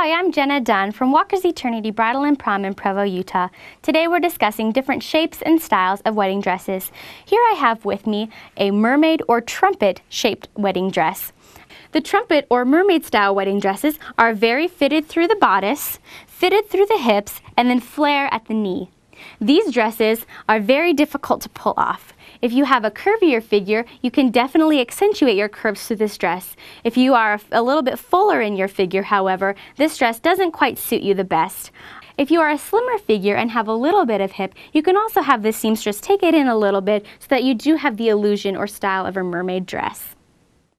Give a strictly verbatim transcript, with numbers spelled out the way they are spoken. Hi, I'm Jenna Dunn from Walker's Eternity Bridal and Prom in Provo, Utah. Today we're discussing different shapes and styles of wedding dresses. Here I have with me a mermaid or trumpet shaped wedding dress. The trumpet or mermaid style wedding dresses are very fitted through the bodice, fitted through the hips, and then flare at the knee. These dresses are very difficult to pull off. If you have a curvier figure, you can definitely accentuate your curves through this dress. If you are a little bit fuller in your figure, however, this dress doesn't quite suit you the best. If you are a slimmer figure and have a little bit of hip, you can also have the seamstress take it in a little bit so that you do have the illusion or style of a mermaid dress.